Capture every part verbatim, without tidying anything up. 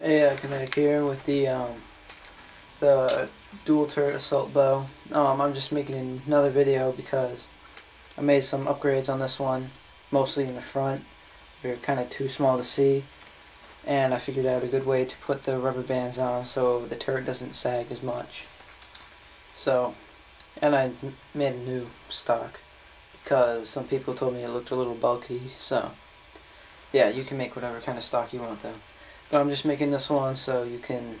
Hey, uh, Kinetic here with the um, the dual turret assault bow. Um, I'm just making another video because I made some upgrades on this one, mostly in the front. They're kind of too small to see, and I figured out a good way to put the rubber bands on so the turret doesn't sag as much. So, and I made a new stock because some people told me it looked a little bulky. So, yeah, you can make whatever kind of stock you want though. But I'm just making this one so you can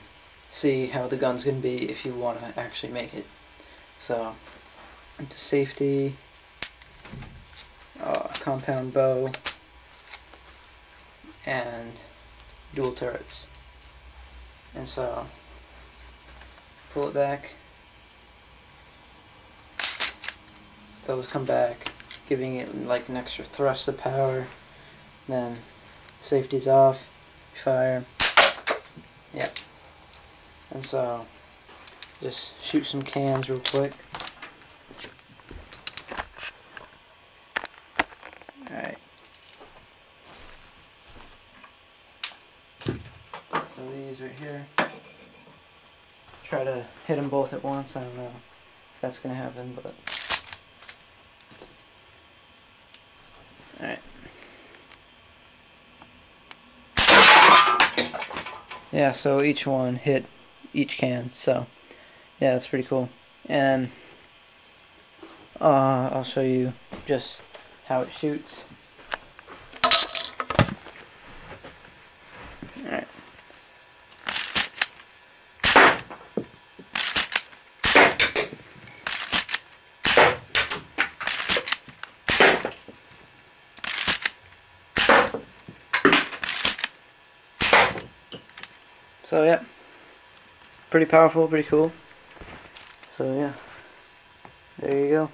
see how the gun's going to be if you want to actually make it. So, into safety, uh, compound bow, and dual turrets. And so, pull it back. Those come back, giving it like an extra thrust of power. Then, safety's off. Fire. Yep. And so, just shoot some cans real quick. Alright. So these right here. Try to hit them both at once. I don't know if that's going to happen, but... Alright. Yeah, so each one hit each can, so yeah, that's pretty cool. And uh, I'll show you just how it shoots. Alright. So yeah, pretty powerful, pretty cool. So yeah, there you go.